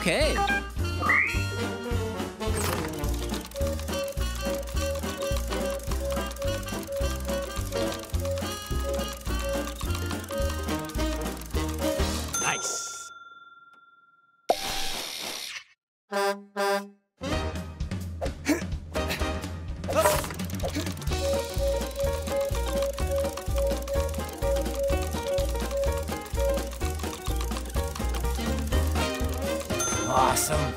Okay. Nice. Awesome.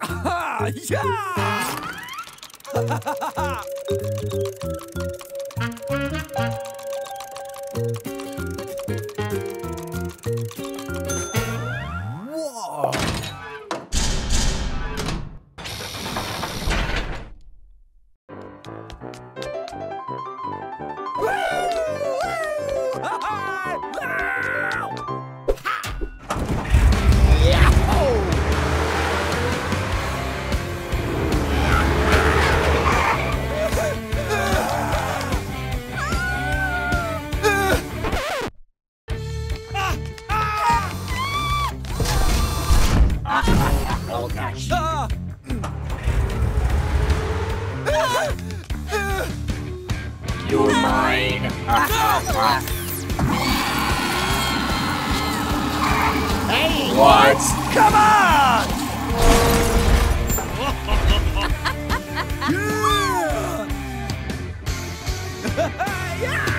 Ah, yeah! Whoa! Oh gosh. You're mine. Hey, what? Come on! Yeah! Yeah!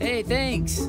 Hey, thanks.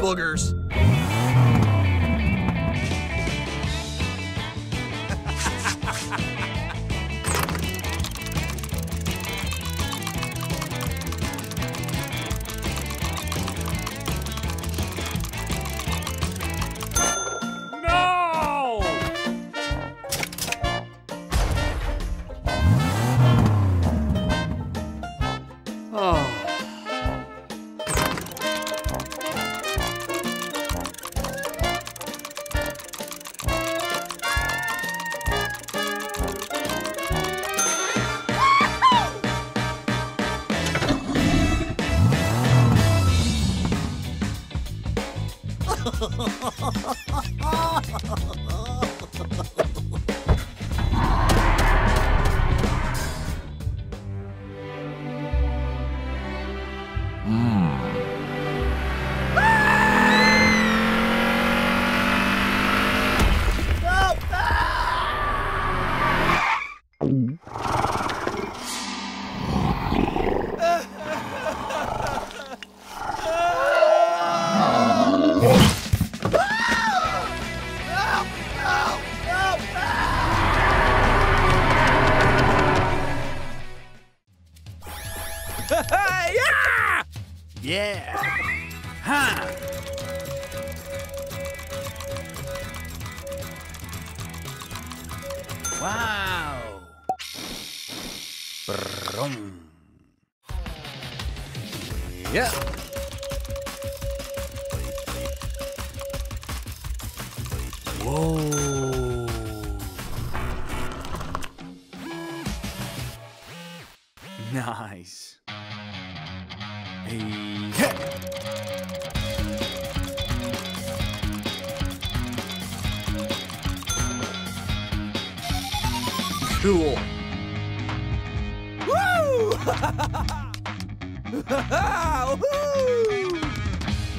Boogers. No! Oh. Yeah! Ha! Wow! Brum! Yeah! Whoa! Nice. Hey. Cool. Woo!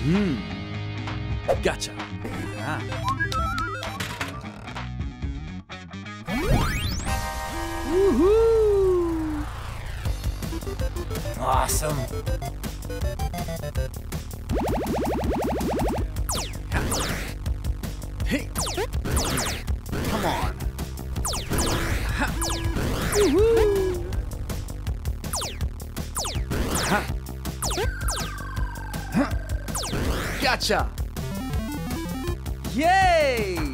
Woo! Gotcha. Woohoo! Awesome. Hey. Come on. Woohoo. Gotcha. Yay.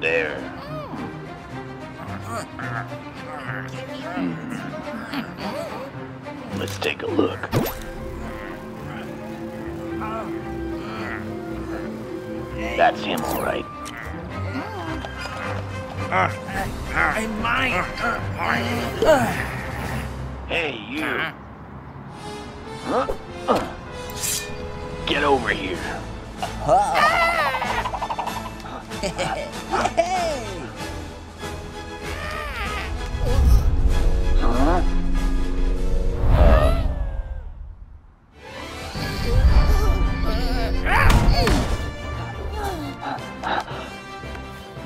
There. Let's take a look. That's him, all right. I might. Hey, you. Get over here. Hey.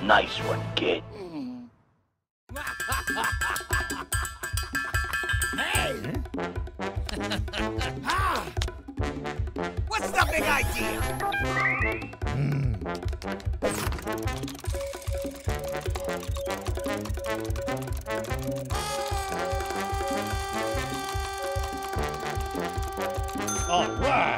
Nice one, kid. Hey! Ah! What's the big idea? All right!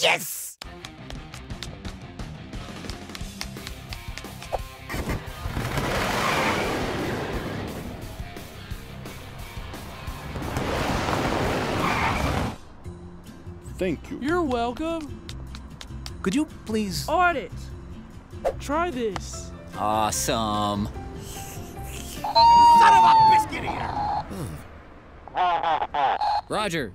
Yes! Thank you. You're welcome. Could you please... Audit. Try this. Awesome. Son of a biscuit eater! Roger.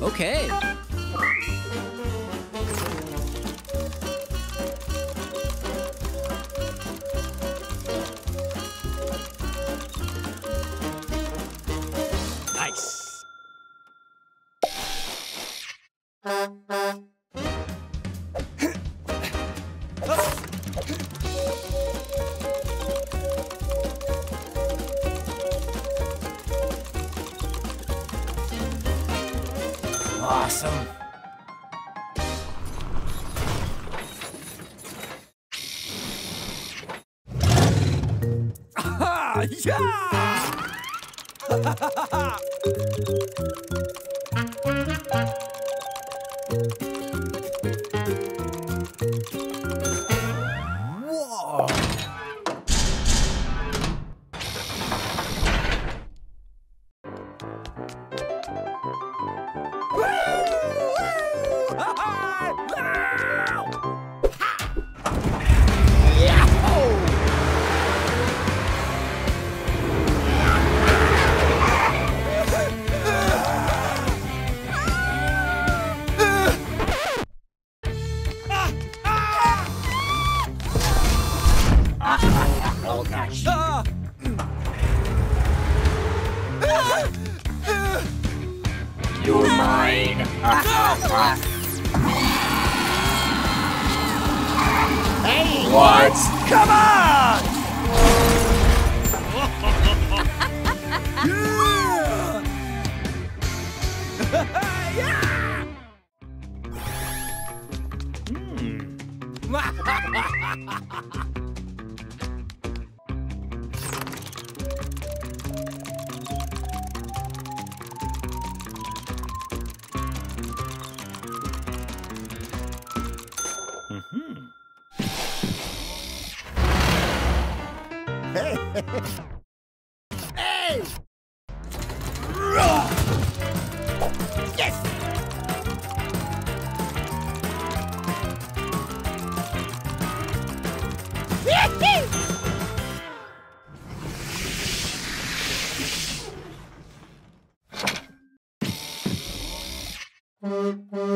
Okay. Nice. Awesome. Ah, yeah! You're mine! Hey! What? Come on! Yeah! Hmm. Hey! Yes! Yee-hee!